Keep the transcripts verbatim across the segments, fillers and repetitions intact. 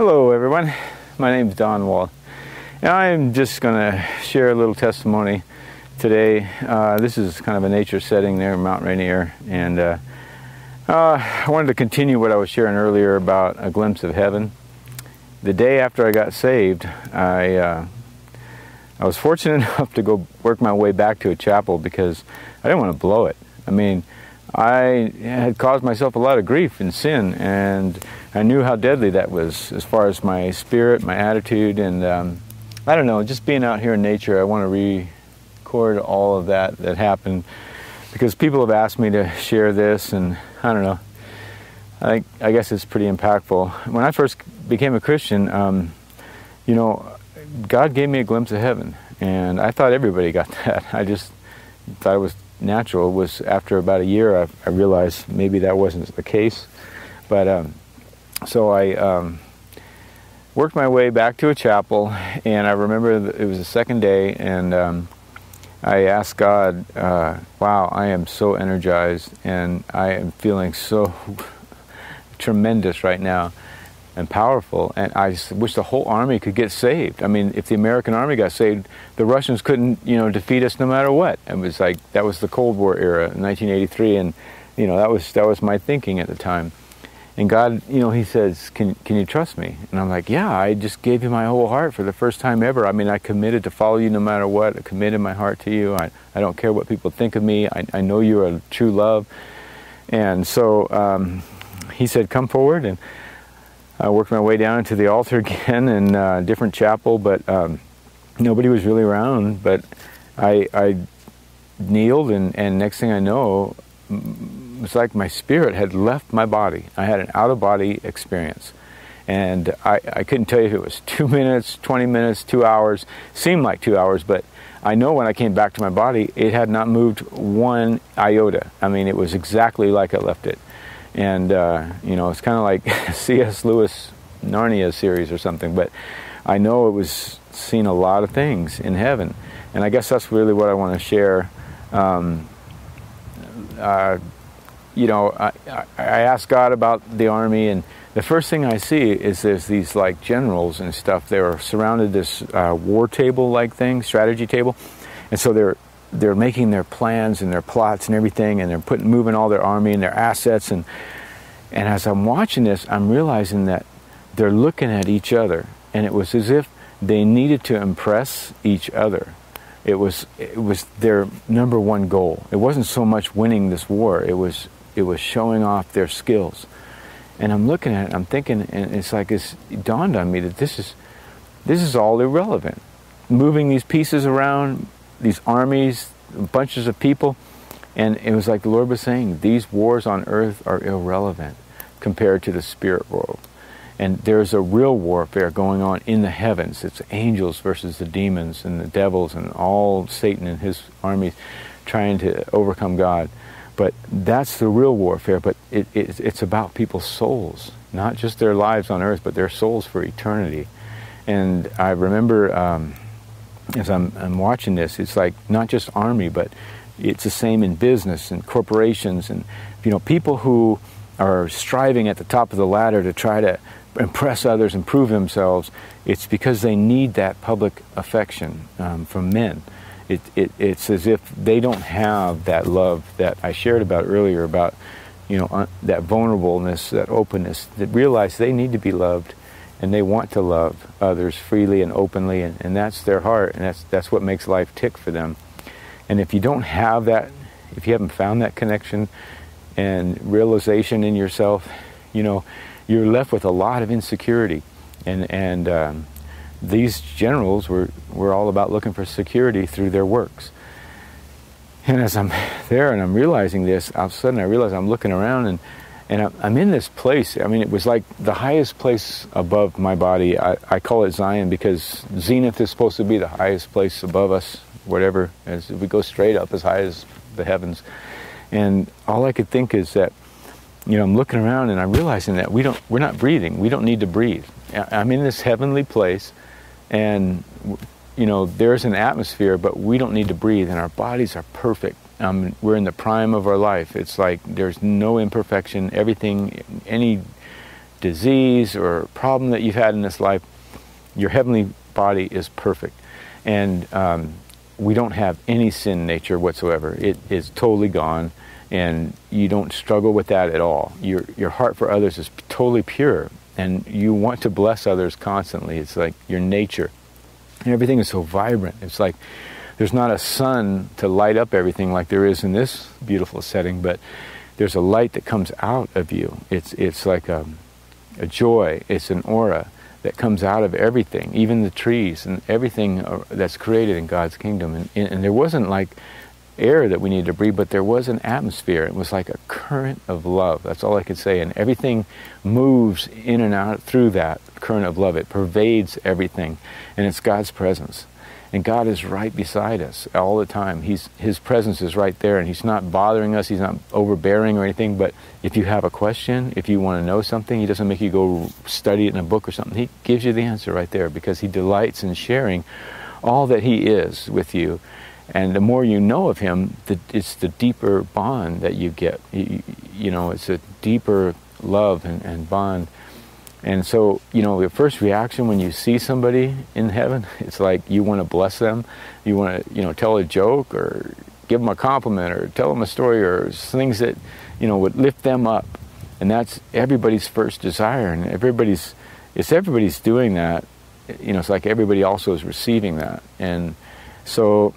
Hello everyone, my name is Don Wall, and I'm just going to share a little testimony today. Uh, this is kind of a nature setting there in Mount Rainier, and uh, uh, I wanted to continue what I was sharing earlier about a glimpse of heaven. The day after I got saved, I, uh, I was fortunate enough to go work my way back to a chapel because I didn't want to blow it. I mean, I had caused myself a lot of grief and sin, and I knew how deadly that was as far as my spirit, my attitude, and um, I don't know, just being out here in nature. I want to record all of that that happened because people have asked me to share this, and I don't know, I, I guess it's pretty impactful. When I first became a Christian, um, you know, God gave me a glimpse of heaven, and I thought everybody got that. I just thought it was natural. Was after about a year I, I realized maybe that wasn't the case, but um, so I um, worked my way back to a chapel, and I remember it was the second day, and um, I asked God, uh, wow, I am so energized and I am feeling so tremendous right now and powerful, and I just wish the whole army could get saved. I mean, if the American army got saved, the Russians couldn't, you know, defeat us no matter what. It was like, that was the Cold War era, nineteen eighty-three, and, you know, that was, that was my thinking at the time. And God, you know, He says, can, can you trust me? And I'm like, yeah, I just gave You my whole heart for the first time ever. I mean, I committed to follow You no matter what. I committed my heart to You. I, I don't care what people think of me. I, I know You're a true love. And so um, He said, come forward. And I worked my way down to the altar again in a different chapel, but um, nobody was really around. But I, I kneeled, and, and next thing I know, it's like my spirit had left my body. I had an out-of-body experience. And I, I couldn't tell you if it was two minutes, twenty minutes, two hours. Seemed like two hours, but I know when I came back to my body, it had not moved one iota. I mean, it was exactly like I left it. And, uh, you know, it's kind of like C S Lewis, Narnia series or something, but I know it was seen a lot of things in heaven. And I guess that's really what I want to share. Um, uh, you know, I, I, I asked God about the army, and the first thing I see is there's these like generals and stuff. They're surrounded this uh, war table-like thing, strategy table. And so they're they're making their plans and their plots and everything, and they're putting, moving all their army and their assets. And, and as I'm watching this, I'm realizing that they're looking at each other, and it was as if they needed to impress each other. It was, it was their number one goal. It wasn't so much winning this war. It was, it was showing off their skills. And I'm looking at it, I'm thinking, and it's like, it's, it dawned on me that this is, this is all irrelevant. Moving these pieces around, these armies, bunches of people, and it was like the Lord was saying, these wars on earth are irrelevant compared to the spirit world. And there's a real warfare going on in the heavens. It's angels versus the demons and the devils and all Satan and his armies trying to overcome God. But that's the real warfare, but it, it, it's about people's souls, not just their lives on earth, but their souls for eternity. And I remember, um, as I'm, I'm watching this, it's like not just army, but it's the same in business and corporations, and you know, people who are striving at the top of the ladder to try to impress others and prove themselves. It's because they need that public affection um, from men. It, it, it's as if they don't have that love that I shared about earlier, about you know uh, that vulnerableness, that openness. That realize they need to be loved. And they want to love others freely and openly, and, and that's their heart, and that's, that's what makes life tick for them. And if you don't have that, if you haven't found that connection and realization in yourself, you know, you're left with a lot of insecurity. And, and um, these generals were, were all about looking for security through their works. And as I'm there and I'm realizing this, all of a sudden I realize I'm looking around, and And I'm in this place. I mean, it was like the highest place above my body. I, I call it Zion because Zenith is supposed to be the highest place above us, whatever, as we go straight up as high as the heavens. And all I could think is that, you know, I'm looking around and I'm realizing that we don't, we're not breathing. We don't need to breathe. I'm in this heavenly place, and, you know, there's an atmosphere, but we don't need to breathe, and our bodies are perfect. Um, we're in the prime of our life. It's like there's no imperfection. Everything, any disease or problem that you've had in this life, your heavenly body is perfect. And um, we don't have any sin nature whatsoever. It is totally gone, and you don't struggle with that at all. Your, your heart for others is totally pure, and you want to bless others constantly. It's like your nature. And everything is so vibrant. It's like there's not a sun to light up everything like there is in this beautiful setting, but there's a light that comes out of you. It's, it's like a, a joy. It's an aura that comes out of everything, even the trees and everything that's created in God's kingdom. And, and there wasn't like air that we needed to breathe, but there was an atmosphere. It was like a current of love. That's all I could say. And everything moves in and out through that current of love. It pervades everything. And it's God's presence. And God is right beside us all the time. He's, His presence is right there, and He's not bothering us. He's not overbearing or anything. But if you have a question, if you want to know something, He doesn't make you go study it in a book or something. He gives you the answer right there, because He delights in sharing all that He is with you. And the more you know of Him, the, it's the deeper bond that you get. You, you know, it's a deeper love and, and bond. And so, you know, the first reaction when you see somebody in heaven, it's like you want to bless them. You want to, you know, tell a joke or give them a compliment or tell them a story or things that, you know, would lift them up. And that's everybody's first desire. And everybody's, it's everybody's doing that. You know, it's like everybody also is receiving that. And so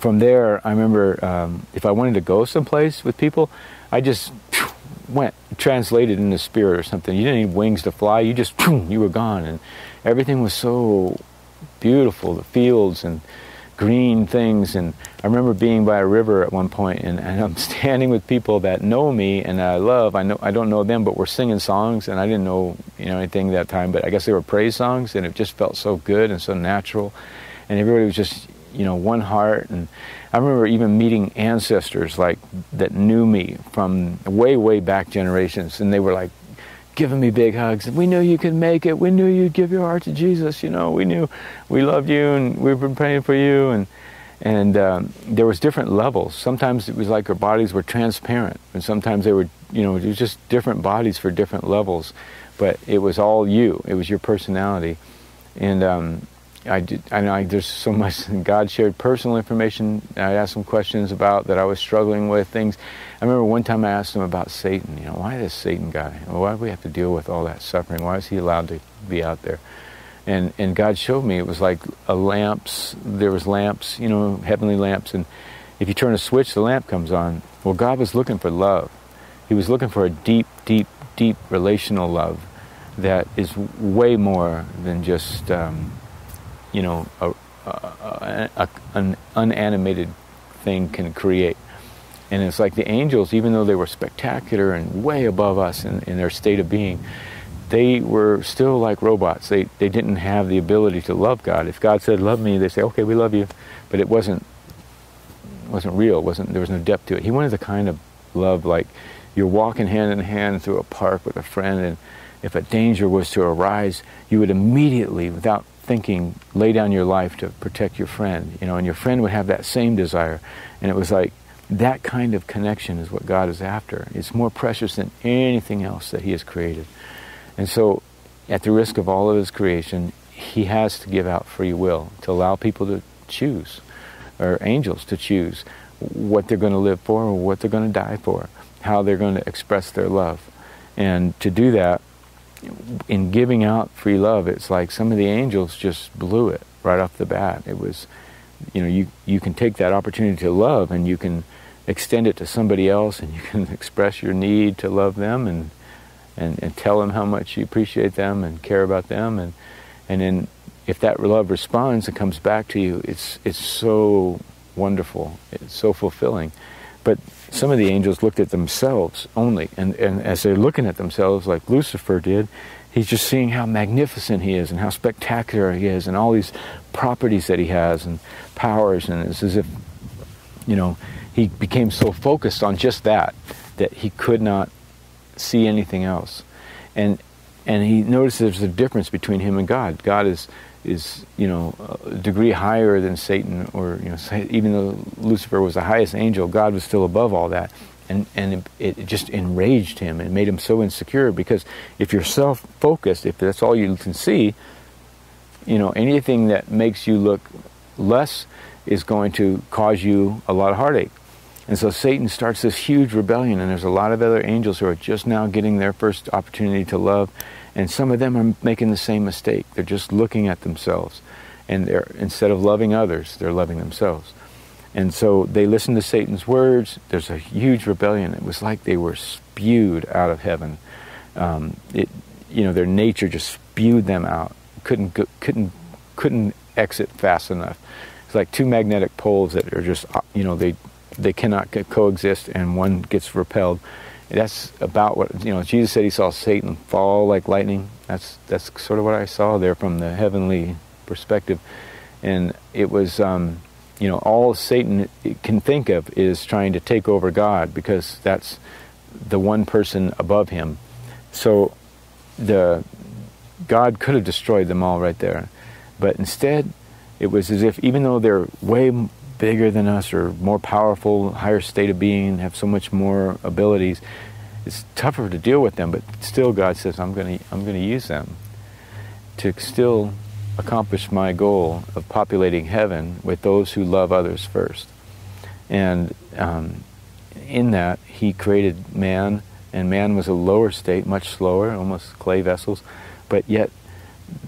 from there, I remember um, if I wanted to go someplace with people, I just went, translated in the spirit or something. You didn't need wings to fly. You just, you were gone. And everything was so beautiful, the fields and green things. And I remember being by a river at one point, and, and I'm standing with people that know me and I love. I know I don't know them, but we're singing songs, and I didn't know, you know, anything that time, but I guess they were praise songs, and it just felt so good and so natural. And everybody was just, you know, one heart. And I remember even meeting ancestors like that knew me from way, way back generations, and they were like giving me big hugs. And we knew you could make it. We knew you'd give your heart to Jesus. You know, we knew we loved you, and we've been praying for you. And and um, there was different levels. Sometimes it was like our bodies were transparent, and sometimes they were, you know, it was just different bodies for different levels. But it was all you. It was your personality. And um, I did, I know I, there's so much God shared personal information I asked him questions about that I was struggling with things. I remember one time I asked him about Satan. You know, why does Satan got him? Why do we have to deal with all that suffering? Why is he allowed to be out there? And and God showed me it was like a lamps. There was lamps, you know, heavenly lamps. And if you turn a switch, the lamp comes on. Well, God was looking for love. He was looking for a deep, deep, deep relational love that is way more than just Um, you know, a, a, a, a, an unanimated thing can create. And it's like the angels, even though they were spectacular and way above us in, in their state of being, they were still like robots. They, they didn't have the ability to love God. If God said, love me, they say, okay, we love you. But it wasn't, wasn't real. It wasn't, there was no depth to it. He wanted the kind of love like you're walking hand in hand through a park with a friend, and if a danger was to arise, you would immediately, without thinking, lay down your life to protect your friend, you know, and your friend would have that same desire. And it was like that kind of connection is what God is after. It's more precious than anything else that He has created. And so at the risk of all of His creation, He has to give out free will to allow people to choose, or angels to choose, what they're going to live for or what they're going to die for, how they're going to express their love. And to do that, in giving out free love, it's like some of the angels just blew it right off the bat. It was, you know, you, you can take that opportunity to love, and you can extend it to somebody else, and you can express your need to love them, and and, and tell them how much you appreciate them and care about them. And and then if that love responds and comes back to you, it's it's so wonderful. It's so fulfilling. But some of the angels looked at themselves only, and, and as they're looking at themselves like Lucifer did, he's just seeing how magnificent he is and how spectacular he is and all these properties that he has and powers, and it's as if, you know, he became so focused on just that that he could not see anything else. And and he noticed there's a difference between him and God. God is is, you know, a degree higher than Satan, or, you know, even though Lucifer was the highest angel, God was still above all that. And, and it, it just enraged him and made him so insecure, because if you're self-focused, if that's all you can see, you know, anything that makes you look less is going to cause you a lot of heartache. And so Satan starts this huge rebellion, and there's a lot of other angels who are just now getting their first opportunity to love, and some of them are making the same mistake. They're just looking at themselves, and they're, instead of loving others, they're loving themselves. And so they listen to Satan's words. There's a huge rebellion. It was like they were spewed out of heaven. Um, it, you know, their nature just spewed them out. Couldn't, couldn't, couldn't exit fast enough. It's like two magnetic poles that are just, you know, they, they cannot coexist, and one gets repelled. That's about what, you know, Jesus said he saw Satan fall like lightning. That's, that's sort of what I saw there from the heavenly perspective. And it was, um, you know, all Satan can think of is trying to take over God, because that's the one person above him. So the, God could have destroyed them all right there. But instead, it was as if, even though they're way bigger than us, or more powerful, higher state of being, have so much more abilities, it's tougher to deal with them, but still God says, I'm going to I'm going to use them to still accomplish my goal of populating heaven with those who love others first. And um, in that, he created man, and man was a lower state, much slower, almost clay vessels, but yet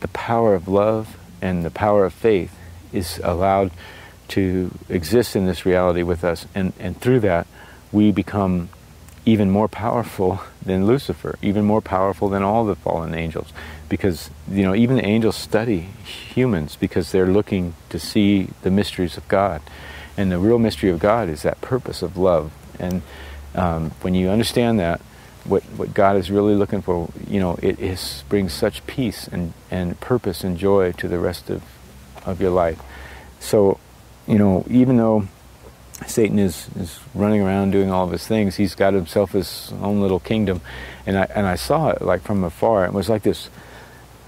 the power of love and the power of faith is allowed to exist in this reality with us, and, and through that we become even more powerful than Lucifer, even more powerful than all the fallen angels, because, you know, even the angels study humans because they're looking to see the mysteries of God, and the real mystery of God is that purpose of love. And um, when you understand that, What, what God is really looking for, you know, it is, brings such peace and, and purpose and joy to the rest of, of your life. So, you know, even though Satan is, is running around doing all of his things, he's got himself his own little kingdom. And I, and I saw it, like, from afar. It was like this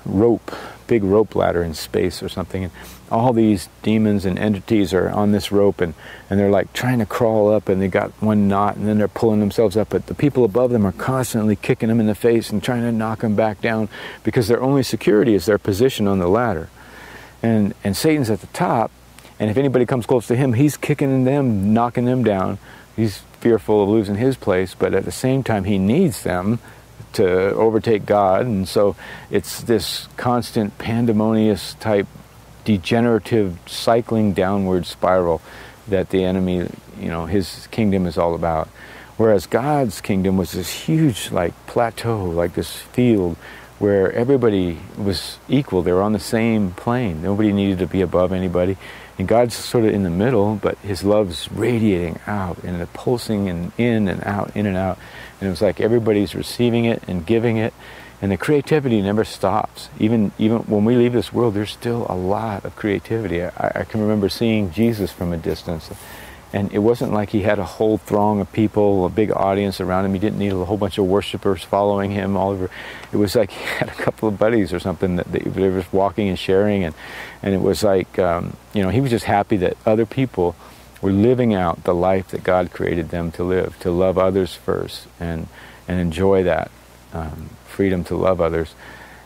rope, big rope ladder in space or something. And all these demons and entities are on this rope, and, and they're like trying to crawl up, and they got one knot, and then they're pulling themselves up, but the people above them are constantly kicking them in the face and trying to knock them back down, because their only security is their position on the ladder. And, and Satan's at the top, and if anybody comes close to him, he's kicking them, knocking them down. He's fearful of losing his place, but at the same time, he needs them to overtake God. And so it's this constant pandemonious type degenerative cycling downward spiral that the enemy, you know, his kingdom is all about. Whereas God's kingdom was this huge, like, plateau, like this field where everybody was equal. They were on the same plane. Nobody needed to be above anybody. And God's sort of in the middle, but his love's radiating out and pulsing and in and out, in and out. And it was like everybody's receiving it and giving it. And the creativity never stops. Even even when we leave this world, there's still a lot of creativity. I, I can remember seeing Jesus from a distance, and it wasn't like he had a whole throng of people, a big audience around him. He didn't need a whole bunch of worshipers following him all over. It was like he had a couple of buddies or something that they, they were just walking and sharing, and and it was like um, you know, he was just happy that other people were living out the life that God created them to live, to love others first, and and enjoy that. Um, freedom to love others.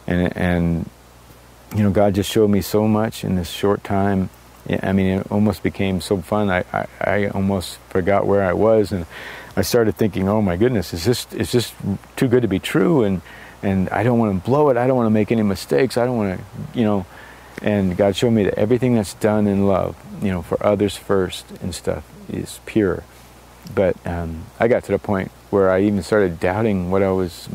And, and you know, God just showed me so much in this short time. I mean, it almost became so fun. I, I, I almost forgot where I was, and I started thinking, oh my goodness, is this, is this too good to be true? And, and I don't want to blow it. I don't want to make any mistakes. I don't want to, you know, and God showed me that everything that's done in love, you know, for others first and stuff, is pure. But um, I got to the point where I even started doubting what I was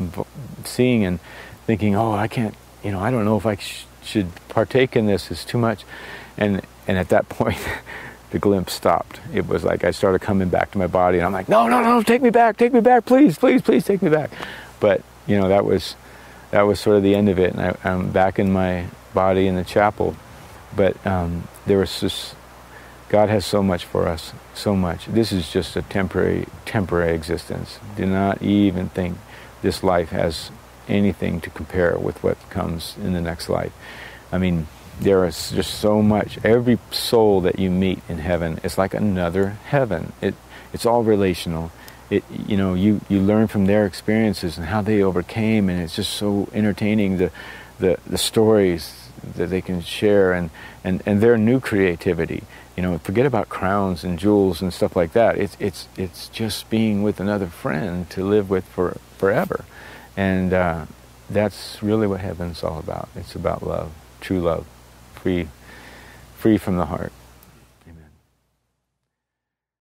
seeing and thinking, oh, I can't, you know, I don't know if I sh should partake in this. It's too much. And, and at that point, the glimpse stopped. It was like I started coming back to my body, and I'm like, no, no, no, take me back, take me back, please, please, please take me back. But, you know, that was, that was sort of the end of it. And I, I'm back in my body in the chapel. But um, there was this, God has so much for us, so much. This is just a temporary, temporary existence. Do not even think this life has anything to compare with what comes in the next life. I mean, there is just so much. Every soul that you meet in heaven is like another heaven. It, it's all relational. it, you know, you, you learn from their experiences and how they overcame, and it's just so entertaining, the, the, the stories that they can share, and, and, and their new creativity. You know, forget about crowns and jewels and stuff like that. It's, it's, it's just being with another friend to live with for, forever. And uh, that's really what heaven's all about. It's about love, true love, free, free from the heart.